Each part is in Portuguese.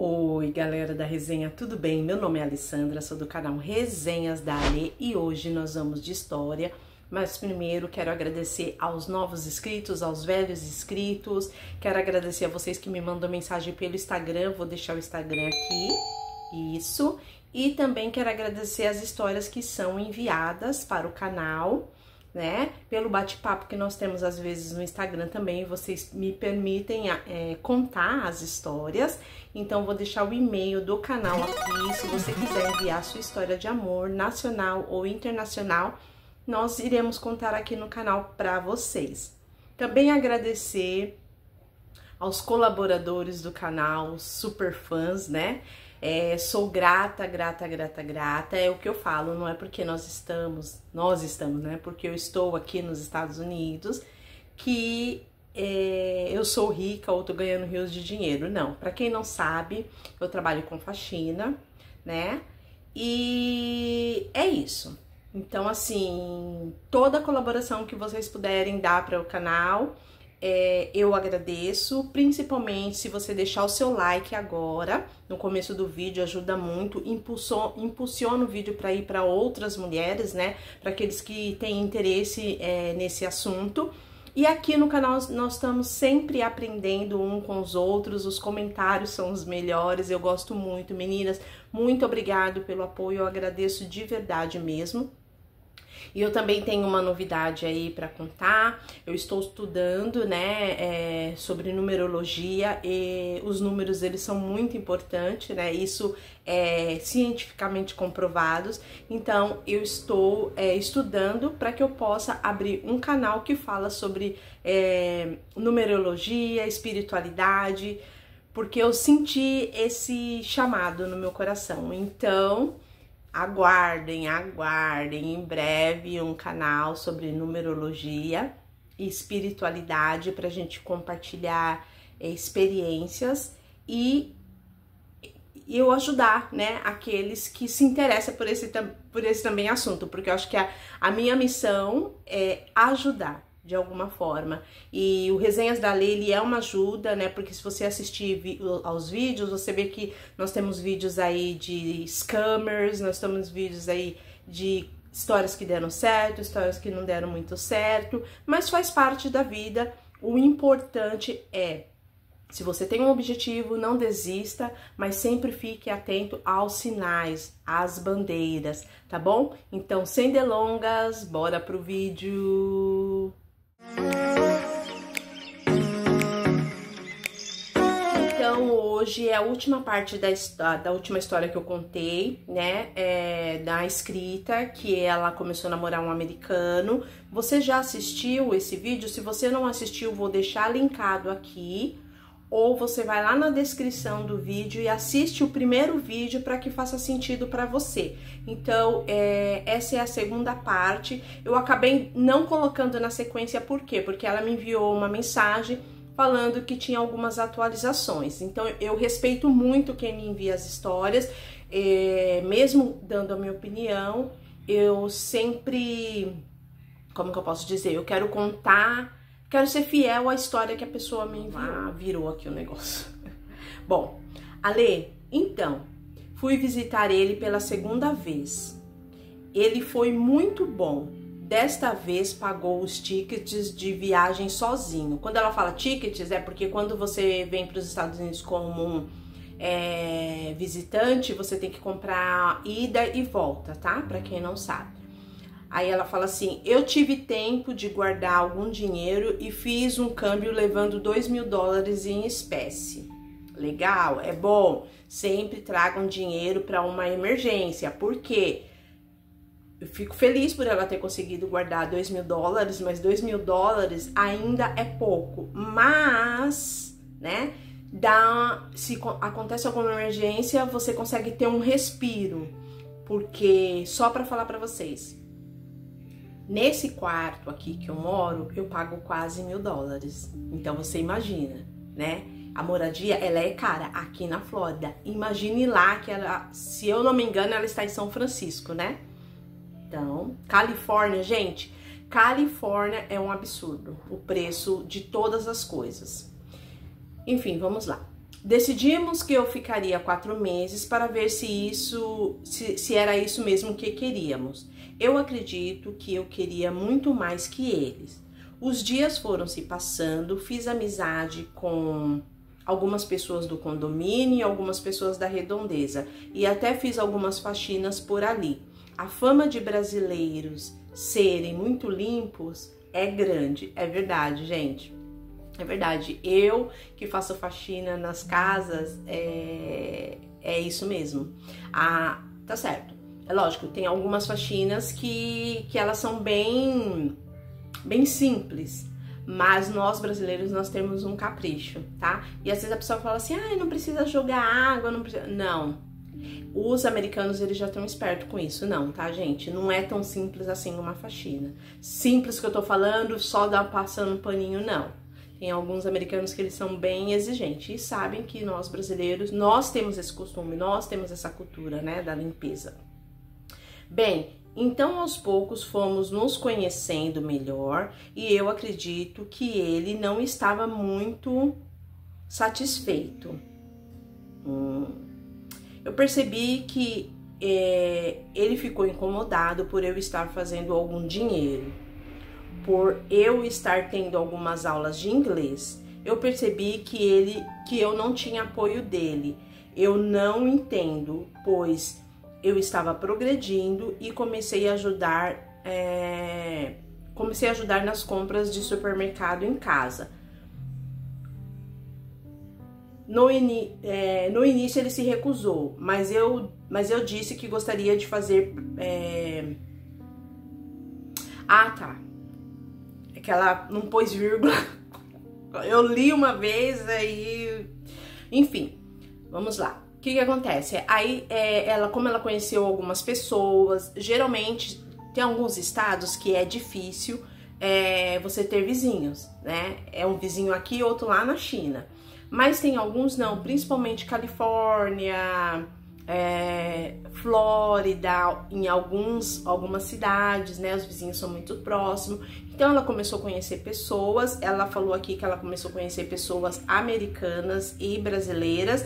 Oi galera da resenha, tudo bem? Meu nome é Alessandra, sou do canal Resenhas da Ale e hoje nós vamos de história, mas primeiro quero agradecer aos novos inscritos, aos velhos inscritos, quero agradecer a vocês que me mandam mensagem pelo Instagram, vou deixar o Instagram aqui, isso, e também quero agradecer as histórias que são enviadas para o canal, né? Pelo bate-papo que nós temos às vezes no Instagram também, vocês me permitem contar as histórias. Então, vou deixar o e-mail do canal aqui. Se você quiser enviar sua história de amor, nacional ou internacional, nós iremos contar aqui no canal para vocês. Também agradecer aos colaboradores do canal, super fãs, né? Sou grata, grata, grata, grata, é o que eu falo, não é porque nós estamos, né, porque eu estou aqui nos Estados Unidos, que eu sou rica ou tô ganhando rios de dinheiro, não. Pra quem não sabe, eu trabalho com faxina, né, e é isso. Então, assim, toda a colaboração que vocês puderem dar para o canal, eu agradeço, principalmente se você deixar o seu like agora, no começo do vídeo, ajuda muito, impulsiona o vídeo para ir para outras mulheres, né? Para aqueles que têm interesse nesse assunto. E aqui no canal nós estamos sempre aprendendo um com os outros, os comentários são os melhores, eu gosto muito. Meninas, muito obrigado pelo apoio, eu agradeço de verdade mesmo. E eu também tenho uma novidade aí para contar, eu estou estudando, né, sobre numerologia e os números, eles são muito importantes, né, isso é cientificamente comprovados, então eu estou estudando para que eu possa abrir um canal que fala sobre numerologia, espiritualidade, porque eu senti esse chamado no meu coração, então... Aguardem, em breve um canal sobre numerologia e espiritualidade para a gente compartilhar experiências e eu ajudar, né, aqueles que se interessam por esse também assunto, porque eu acho que a minha missão é ajudar de alguma forma. E o Resenhas da Ale, ele é uma ajuda, né? Porque se você assistir aos vídeos, você vê que nós temos vídeos aí de scammers, nós temos vídeos aí de histórias que deram certo, histórias que não deram muito certo, mas faz parte da vida. O importante é, se você tem um objetivo, não desista, mas sempre fique atento aos sinais, às bandeiras, tá bom? Então, sem delongas, bora pro vídeo! Então hoje é a última parte da última história que eu contei, né, da escrita, que ela começou a namorar um americano. Você já assistiu esse vídeo? Se você não assistiu, vou deixar linkado aqui, ou você vai lá na descrição do vídeo e assiste o primeiro vídeo para que faça sentido para você. Então, essa é a segunda parte. Eu acabei não colocando na sequência, por quê? Porque ela me enviou uma mensagem falando que tinha algumas atualizações. Então, eu respeito muito quem me envia as histórias, mesmo dando a minha opinião, eu sempre... Como que eu posso dizer? Eu quero contar... Quero ser fiel à história que a pessoa me enviou. Ah, virou aqui o negócio. Bom, Ale, então, fui visitar ele pela segunda vez. Ele foi muito bom. Desta vez pagou os tickets de viagem sozinho. Quando ela fala tickets, é porque quando você vem para os Estados Unidos como visitante, você tem que comprar ida e volta, tá? Para quem não sabe. Aí ela fala assim, eu tive tempo de guardar algum dinheiro e fiz um câmbio levando 2 mil dólares em espécie. Legal, é bom. Sempre tragam dinheiro para uma emergência, porque eu fico feliz por ela ter conseguido guardar 2 mil dólares, mas 2 mil dólares ainda é pouco. Mas, né, se acontece alguma emergência, você consegue ter um respiro, porque só para falar para vocês... Nesse quarto aqui que eu moro, eu pago quase $1.000. Então, você imagina, né? A moradia, ela é cara aqui na Flórida. Imagine lá que ela, se eu não me engano, ela está em São Francisco, né? Então, Califórnia, gente. Califórnia é um absurdo. O preço de todas as coisas. Enfim, vamos lá. Decidimos que eu ficaria 4 meses para ver se era isso mesmo que queríamos. Eu acredito que eu queria muito mais que eles. Os dias foram se passando, fiz amizade com algumas pessoas do condomínio e algumas pessoas da redondeza. E até fiz algumas faxinas por ali. A fama de brasileiros serem muito limpos é grande. É verdade, gente. É verdade. Eu que faço faxina nas casas, é isso mesmo. Ah, tá certo. É lógico, tem algumas faxinas que elas são bem simples, mas nós brasileiros, nós temos um capricho, tá? E às vezes a pessoa fala assim, ah, não precisa jogar água, não precisa... Não. Os americanos, eles já estão espertos com isso, não, tá, gente? Não é tão simples assim uma faxina. Simples que eu tô falando, só passando um paninho, não. Tem alguns americanos que eles são bem exigentes e sabem que nós brasileiros, nós temos esse costume, nós temos essa cultura, né, da limpeza. Bem, então aos poucos fomos nos conhecendo melhor e eu acredito que ele não estava muito satisfeito. Eu percebi que ele ficou incomodado por eu estar fazendo algum dinheiro, por eu estar tendo algumas aulas de inglês. Eu percebi que eu não tinha apoio dele. Eu não entendo, pois eu estava progredindo e comecei a ajudar nas compras de supermercado em casa. No início ele se recusou, mas eu disse que gostaria de fazer... Ah, tá. É que ela não pôs vírgula. Eu li uma vez, aí... Enfim, vamos lá. O que que acontece? Aí, como ela conheceu algumas pessoas, geralmente tem alguns estados que é difícil você ter vizinhos, né? É um vizinho aqui, outro lá na China. Mas tem alguns não, principalmente Califórnia, Flórida, em algumas cidades, né? Os vizinhos são muito próximos. Então ela começou a conhecer pessoas, ela falou aqui que ela começou a conhecer pessoas americanas e brasileiras.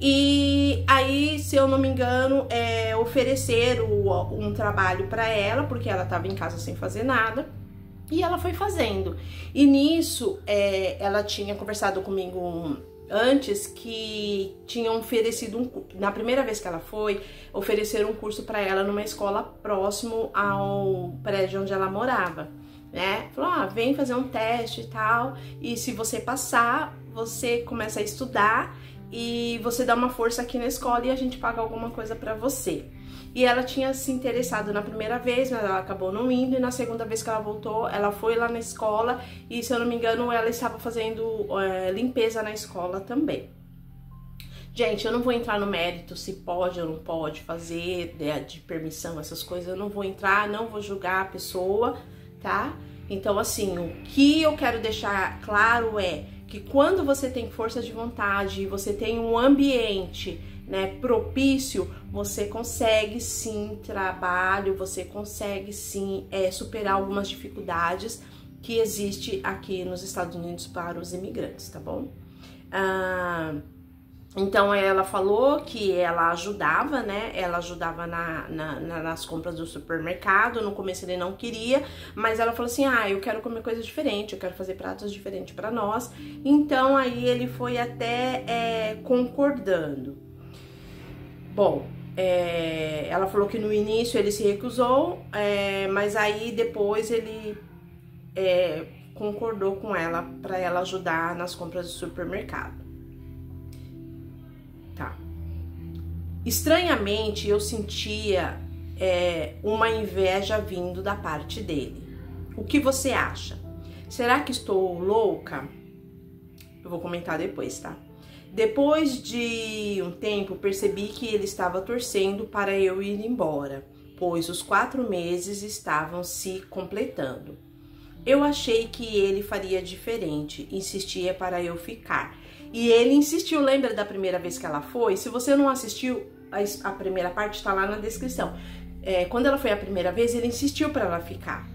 E aí, se eu não me engano, ofereceram um trabalho para ela, porque ela estava em casa sem fazer nada, e ela foi fazendo. E nisso, ela tinha conversado comigo antes que tinham oferecido, na primeira vez que ela foi, ofereceram um curso para ela numa escola próximo ao prédio onde ela morava, né? Falou, ah, vem fazer um teste e tal, e se você passar, você começa a estudar, e você dá uma força aqui na escola e a gente paga alguma coisa pra você. E ela tinha se interessado na primeira vez, mas ela acabou não indo. E na segunda vez que ela voltou, ela foi lá na escola. E se eu não me engano, ela estava fazendo limpeza na escola também. Gente, eu não vou entrar no mérito se pode ou não pode fazer, de permissão, essas coisas. Eu não vou entrar, não vou julgar a pessoa, tá? Então, assim, o que eu quero deixar claro é... que quando você tem força de vontade e você tem um ambiente, né, propício, você consegue sim trabalho, você consegue sim superar algumas dificuldades que existem aqui nos Estados Unidos para os imigrantes, tá bom? Então ela falou que ela ajudava, né? Ela ajudava nas compras do supermercado. No começo ele não queria, mas ela falou assim, ah, eu quero comer coisa diferente, eu quero fazer pratos diferentes para nós. Então aí ele foi até concordando. Bom, ela falou que no início ele se recusou, mas aí depois ele concordou com ela para ela ajudar nas compras do supermercado. Tá. Estranhamente, eu sentia uma inveja vindo da parte dele. O que você acha? Será que estou louca? Eu vou comentar depois, tá? Depois de um tempo, percebi que ele estava torcendo para eu ir embora, pois os 4 meses estavam se completando. Eu achei que ele faria diferente, insistia para eu ficar. E ele insistiu, lembra da primeira vez que ela foi? Se você não assistiu, a primeira parte tá lá na descrição. Quando ela foi a primeira vez, ele insistiu para ela ficar.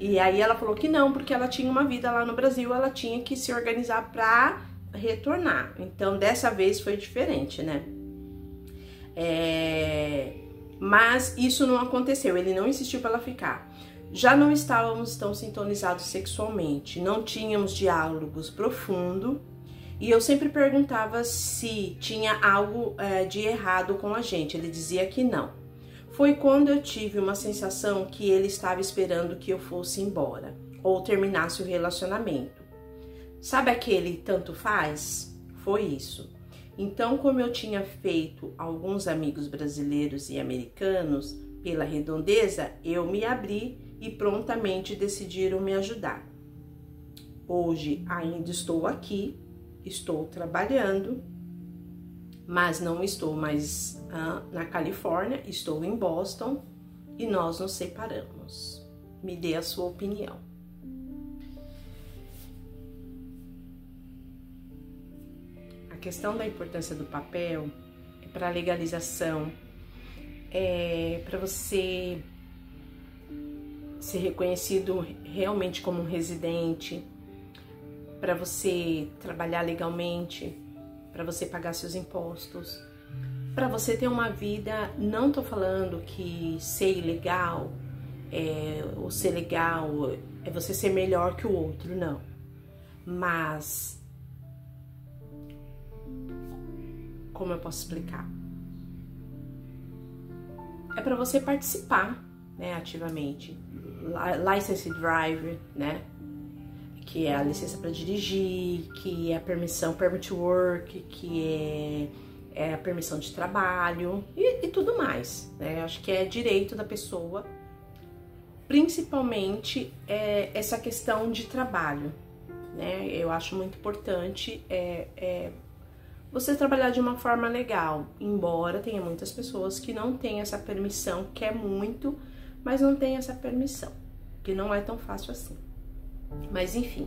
E aí ela falou que não, porque ela tinha uma vida lá no Brasil, ela tinha que se organizar para retornar. Então, dessa vez foi diferente, né? Mas isso não aconteceu, ele não insistiu para ela ficar. Já não estávamos tão sintonizados sexualmente, não tínhamos diálogos profundos. E eu sempre perguntava se tinha algo de errado com a gente, ele dizia que não. Foi quando eu tive uma sensação que ele estava esperando que eu fosse embora, ou terminasse o relacionamento. Sabe aquele tanto faz? Foi isso. Então, como eu tinha feito alguns amigos brasileiros e americanos pela redondeza, eu me abri e prontamente decidiram me ajudar. Hoje ainda estou aqui. Estou trabalhando, mas não estou mais na Califórnia, estou em Boston e nós nos separamos. Me dê a sua opinião. A questão da importância do papel é para legalização, é para você ser reconhecido realmente como um residente, para você trabalhar legalmente, para você pagar seus impostos, para você ter uma vida, não tô falando que ser ilegal ou ser legal é você ser melhor que o outro, não. Mas, como eu posso explicar? É para você participar, né, ativamente. License driver, né? Que é a licença para dirigir, que é a permissão permit to work, que é a permissão de trabalho e tudo mais, né? Acho que é direito da pessoa, principalmente essa questão de trabalho, né? Eu acho muito importante você trabalhar de uma forma legal, embora tenha muitas pessoas que não têm essa permissão, quer muito, mas não tem essa permissão, que não é tão fácil assim. Mas enfim,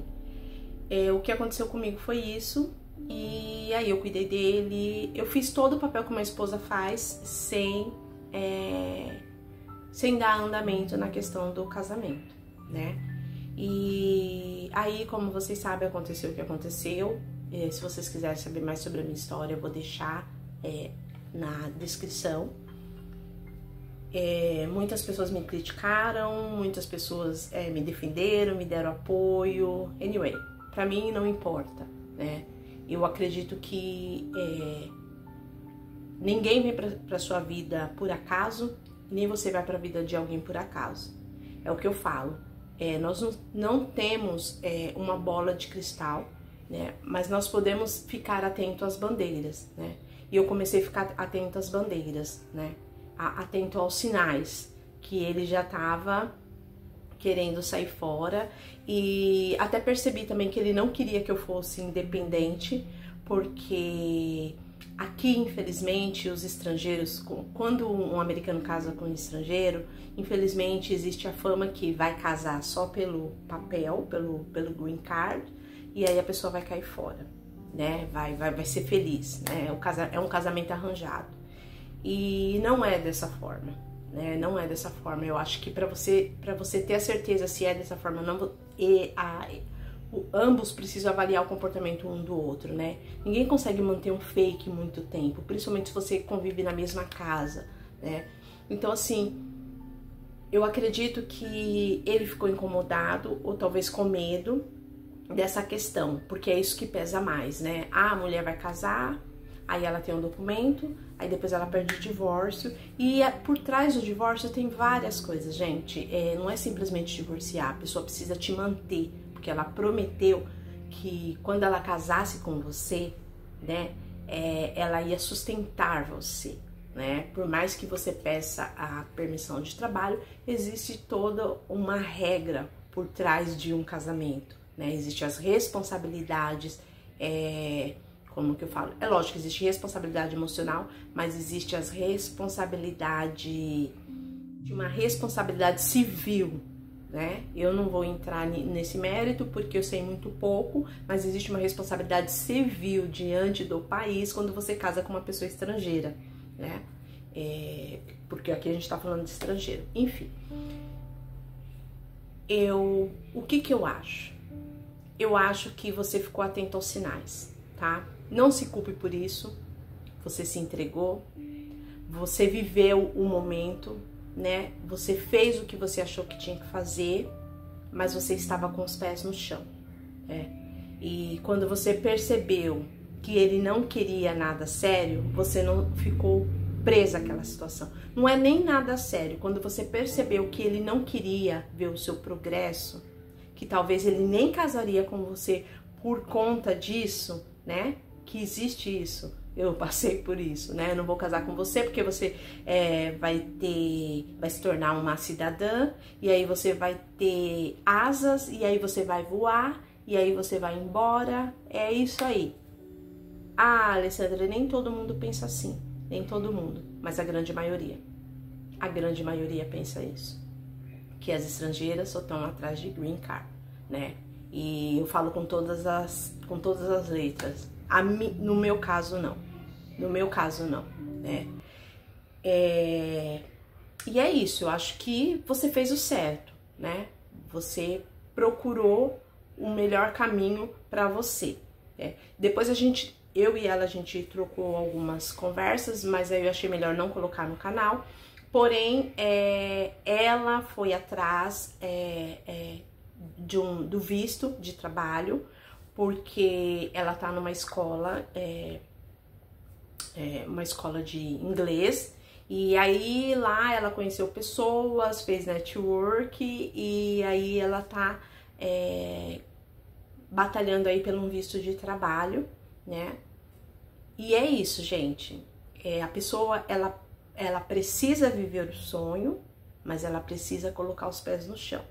o que aconteceu comigo foi isso, e aí eu cuidei dele, eu fiz todo o papel que uma esposa faz sem dar andamento na questão do casamento, né? E aí, como vocês sabem, aconteceu o que aconteceu. Se vocês quiserem saber mais sobre a minha história, eu vou deixar na descrição. Muitas pessoas me criticaram, muitas pessoas me defenderam, me deram apoio. Anyway, pra mim não importa, né? Eu acredito que ninguém vem pra sua vida por acaso, nem você vai pra vida de alguém por acaso. É o que eu falo. Nós não temos uma bola de cristal, né? Mas nós podemos ficar atento às bandeiras, né? E eu comecei a ficar atento às bandeiras, né? Atento aos sinais, que ele já estava querendo sair fora, e até percebi também que ele não queria que eu fosse independente, porque aqui, infelizmente, os estrangeiros, quando um americano casa com um estrangeiro, infelizmente existe a fama que vai casar só pelo papel, pelo green card, e aí a pessoa vai cair fora, né? Vai ser feliz, né? É um casamento arranjado. E não é dessa forma, né? Não é dessa forma. Eu acho que para você ter a certeza se é dessa forma, não, ambos precisam avaliar o comportamento um do outro, né? Ninguém consegue manter um fake muito tempo, principalmente se você convive na mesma casa, né? Então, assim, eu acredito que ele ficou incomodado ou talvez com medo dessa questão, porque é isso que pesa mais, né? A mulher vai casar, aí ela tem um documento, aí depois ela perde o divórcio, e por trás do divórcio tem várias coisas, gente. Não é simplesmente divorciar, a pessoa precisa te manter, porque ela prometeu que quando ela casasse com você, né, ela ia sustentar você, né? Por mais que você peça a permissão de trabalho, existe toda uma regra por trás de um casamento, né? Existem as responsabilidades, como que eu falo? É lógico que existe responsabilidade emocional, mas existe as responsabilidades de uma responsabilidade civil, né? Eu não vou entrar nesse mérito porque eu sei muito pouco, mas existe uma responsabilidade civil diante do país quando você casa com uma pessoa estrangeira, né? Porque aqui a gente tá falando de estrangeiro. Enfim, o que eu acho? Eu acho que você ficou atento aos sinais. tá? Não se culpe por isso, você se entregou, você viveu o momento, né? Você fez o que você achou que tinha que fazer, mas você estava com os pés no chão, né? E quando você percebeu que ele não queria nada sério, você não ficou presa àquela situação. Não é nem nada sério. Quando você percebeu que ele não queria ver o seu progresso, que talvez ele nem casaria com você por conta disso, né? Que existe isso. Eu passei por isso, né? Eu não vou casar com você porque você vai se tornar uma cidadã, e aí você vai ter asas, e aí você vai voar, e aí você vai embora. É isso aí. Ah, Alessandra, nem todo mundo pensa assim. Nem todo mundo, mas a grande maioria. A grande maioria pensa isso. Que as estrangeiras só estão atrás de green card, né? E eu falo com todas as letras. No meu caso, não. No meu caso, não, né? E é isso, eu acho que você fez o certo, né? Você procurou o melhor caminho pra você, né? Depois eu e ela, a gente trocou algumas conversas, mas aí eu achei melhor não colocar no canal. Porém, ela foi atrás do visto de trabalho, porque ela tá numa escola, uma escola de inglês, e aí lá ela conheceu pessoas, fez network, e aí ela tá batalhando aí pelo um visto de trabalho, né? E é isso, gente. A pessoa, ela precisa viver o sonho, mas ela precisa colocar os pés no chão,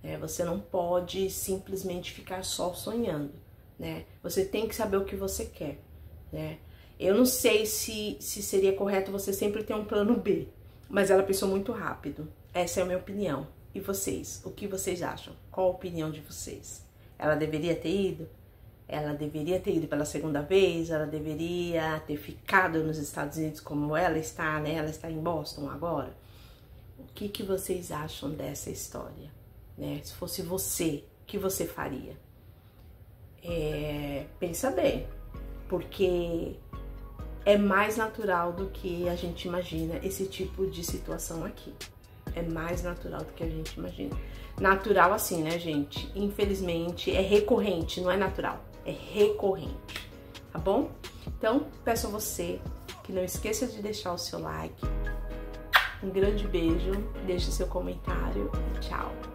né? Você não pode simplesmente ficar só sonhando, né? Você tem que saber o que você quer, né? Eu não sei se seria correto você sempre ter um plano B, mas ela pensou muito rápido. Essa é a minha opinião. E vocês? O que vocês acham? Qual a opinião de vocês? Ela deveria ter ido? Ela deveria ter ido pela segunda vez, ela deveria ter ficado nos Estados Unidos como ela está, né? Ela está em Boston agora. O que vocês acham dessa história, né? Se fosse você, o que você faria? Pensa bem, porque é mais natural do que a gente imagina esse tipo de situação aqui. É mais natural do que a gente imagina. Natural assim, né, gente? Infelizmente, é recorrente, não é natural. É recorrente, tá bom? Então, peço a você que não esqueça de deixar o seu like. Um grande beijo, deixe seu comentário e tchau!